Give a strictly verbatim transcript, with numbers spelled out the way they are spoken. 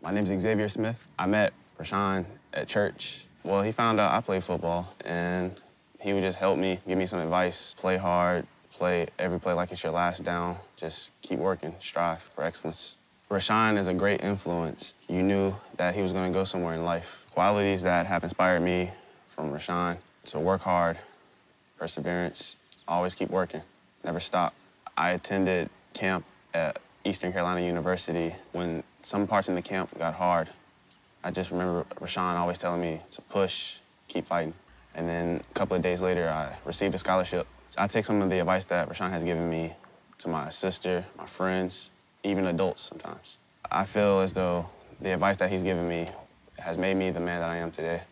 My name's Xavier Smith. I met Rashawn at church. Well, he found out I played football, and he would just help me, give me some advice, play hard, play every play like it's your last down. Just keep working, strive for excellence. Rashawn is a great influence. You knew that he was gonna go somewhere in life. Qualities that have inspired me from Rashawn: to work hard, perseverance, always keep working, never stop. I attended camp at Eastern Carolina University. When some parts in the camp got hard, I just remember Rashawn always telling me to push, keep fighting. And then a couple of days later, I received a scholarship. I take some of the advice that Rashawn has given me to my sister, my friends, even adults sometimes. I feel as though the advice that he's given me has made me the man that I am today.